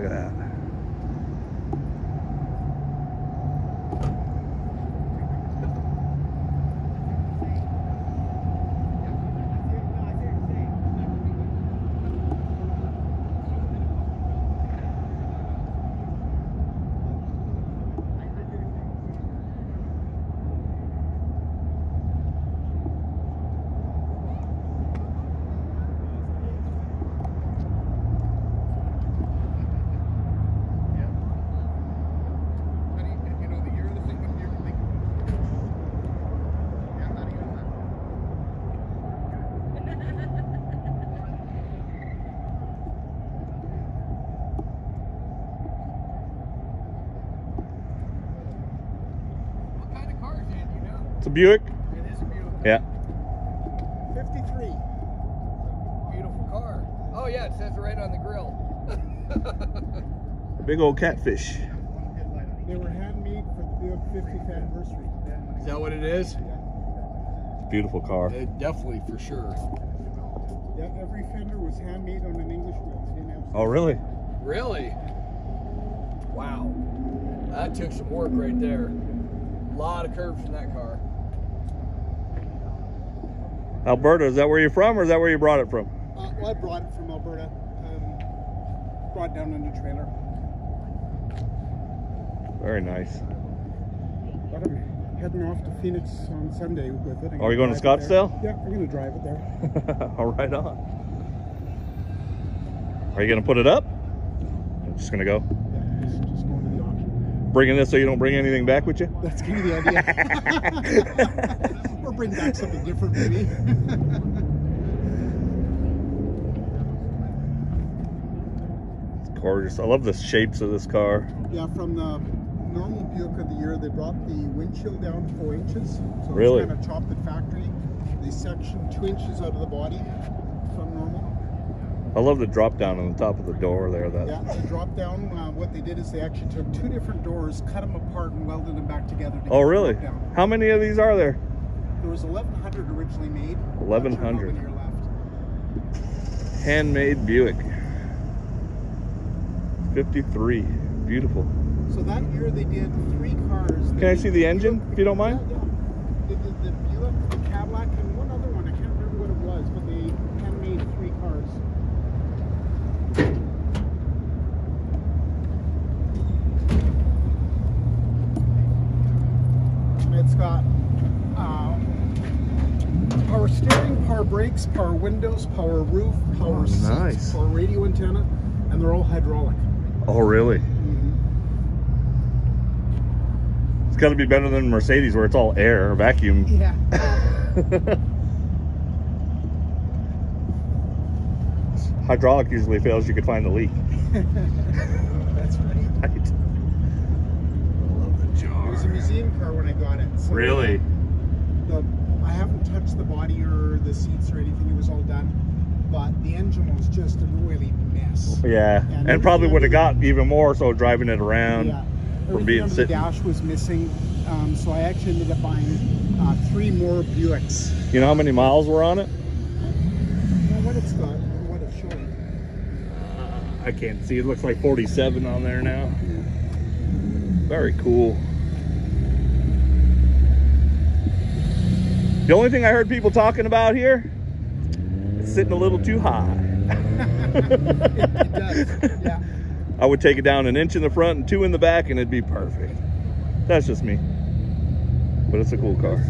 Look at that. It's a Buick? It is a Buick. Yeah. 53. Beautiful car. Oh yeah, it says right on the grill. Big old catfish. They were handmade for the Buick 50th anniversary. Is that what it is? Yeah. Beautiful car. It definitely, for sure. Yeah, every fender was handmade on an English wheel. Oh really? Really? Wow. That took some work right there. A lot of curves in that car. Alberta, is that where you're from, or is that where you brought it from? Well, I brought it from Alberta. Brought down in the trailer. Very nice. But I'm heading off to Phoenix on Sunday with it. Are you going to Scottsdale? Yeah, I'm going to drive it there. All right on. Are you going to put it up? I'm just going to go. Yeah, just going to the auction. Bringing this so you don't bring anything back with you? That's kind of the idea. Or bring back something different, maybe. It's gorgeous. I love the shapes of this car. Yeah, from the normal Buick of the year, they brought the windshield down 4 inches. So really? It's kind of chopped at factory. They sectioned 2 inches out of the body from normal. I love the drop down on the top of the door there. That. Yeah, the drop down. What they did is they actually took 2 different doors, cut them apart, and welded them back together. To oh, really? How many of these are there? There was 1,100 originally made. 1,100. Sure left. Handmade Buick. 53. Beautiful. So that year they did 3 cars. Can I see the engine, Buick, if you don't mind? Yeah, yeah. They did the Buick, the Cadillac, and one other one. I can't remember what it was, but they handmade 3 cars. And it's got power steering, power brakes, power windows, power roof, power seats, nice. Power radio antenna, and they're all hydraulic. Oh, really? Mm-hmm. It's got to be better than Mercedes, where it's all air, vacuum. Yeah. Hydraulic usually fails. You could find the leak. That's right. I love the jar. It was a museum car when I got it. So really? I haven't touched the body or the seats or anything. It was all done, but the engine was just a really mess. Yeah, and probably would have got even more so driving it around. Yeah, from being sitting. The dash was missing, so I actually ended up buying 3 more Buicks. You know how many miles were on it? You know what it's got, what it's showing. I can't see. It looks like 47 on there now. Yeah. Very cool. The only thing I heard people talking about here, it's sitting a little too high. It does, yeah. I would take it down 1 inch in the front and 2 in the back, and it'd be perfect. That's just me. But it's a cool car.